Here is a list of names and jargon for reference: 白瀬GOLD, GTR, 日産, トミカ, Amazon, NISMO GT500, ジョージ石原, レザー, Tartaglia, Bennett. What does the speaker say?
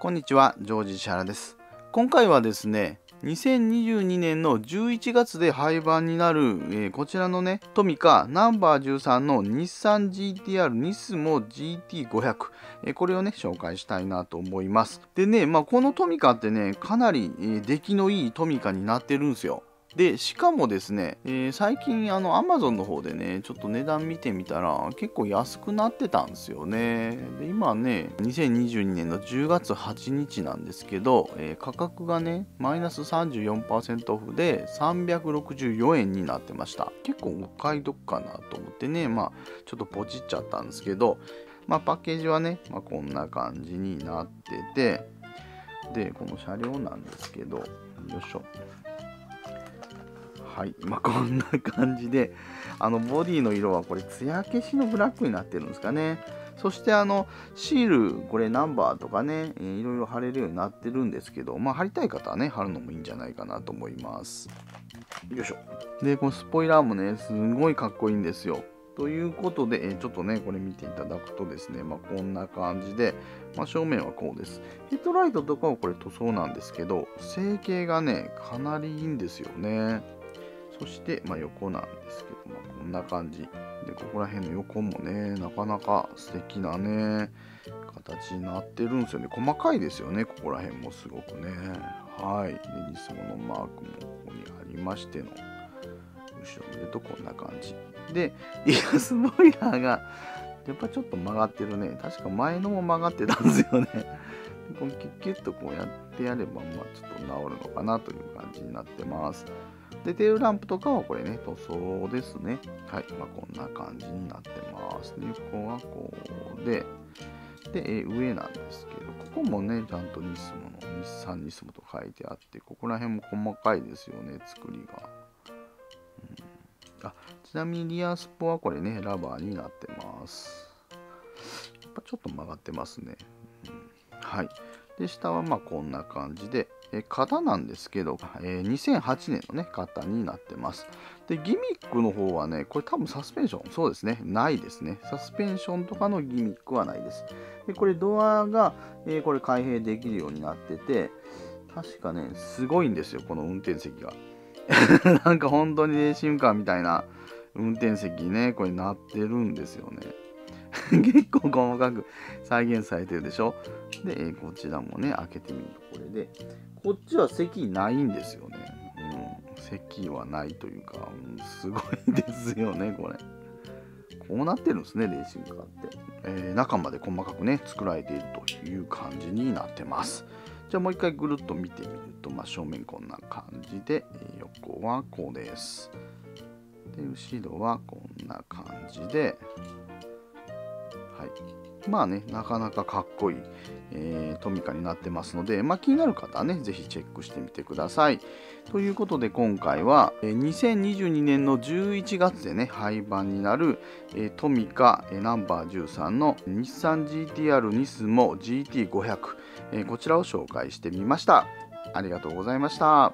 こんにちは、ジョージ石原です。今回はですね、2022年の11月で廃盤になる、こちらのね、トミカナンバー13の日産 GTR NISMO GT500、これをね、紹介したいなと思います。でね、このトミカってね、かなり、出来のいいトミカになってるんですよ。で、しかもですね、最近Amazon の方でね、ちょっと値段見てみたら結構安くなってたんですよね。で、今ね、2022年の10月8日なんですけど、価格がね、マイナス 34% オフで364円になってました。結構お買い得かなと思ってね、ちょっとポチっちゃったんですけど、パッケージはね、こんな感じになってて、で、この車両なんですけど、よいしょ。はい、こんな感じでボディの色はこれ艶消しのブラックになってるんですかね。そしてシール、これナンバーとかね、いろいろ貼れるようになってるんですけど、貼りたい方はね、貼るのもいいんじゃないかなと思います。よいしょ。で、このスポイラーもね、すごいかっこいいんですよ。ということで、ちょっとね、これ見ていただくとですね、こんな感じで、正面はこうです。ヘッドライトとかはこれ塗装なんですけど、成形がね、かなりいいんですよね。そして、横なんですけど、こんな感じ。で、ここら辺の横もね、なかなか素敵なね、形になってるんですよね。細かいですよね、ここら辺もすごくね。はい。で、NISMOのマークもここにありましての、後ろ見るとこんな感じ。で、スポイラーが、やっぱちょっと曲がってるね。確か前のも曲がってたんですよね。で、このキュッキュッとこうやってやれば、ちょっと直るのかなという感じになってます。で、テールランプとかはこれね、塗装ですね。はい。こんな感じになってます。で、横はこうで、で、上なんですけど、ここもね、ちゃんと日産NISMOと書いてあって、ここら辺も細かいですよね、作りが。ちなみにリアスポはこれね、ラバーになってます。やっぱちょっと曲がってますね。はい。で、下はこんな感じで、型なんですけど、2008年のね、型になってます。で、ギミックの方はね、これ多分サスペンション、そうですね、ないですね。サスペンションとかのギミックはないです。で、これドアが、これ開閉できるようになってて、確かね、すごいんですよ、この運転席が。本当にレーシングカーみたいな運転席ね、これなってるんですよね。結構細かく再現されてるでしょ。で、こちらもね、開けてみるとこれで、こっちは席ないんですよね。席はないというか、すごいですよね、これ。こうなってるんですね、レーシングカーって。中まで細かくね、作られているという感じになってます。じゃあもう一回ぐるっと見てみると、正面こんな感じで、横はこうです。で、後ろはこんな感じで、はい、ね、なかなかかっこいい、トミカになってますので、気になる方はね、是非チェックしてみてください。ということで、今回は2022年の11月でね、廃盤になるトミカナンバー13の日産 GTR NISMO GT500、こちらを紹介してみました。ありがとうございました。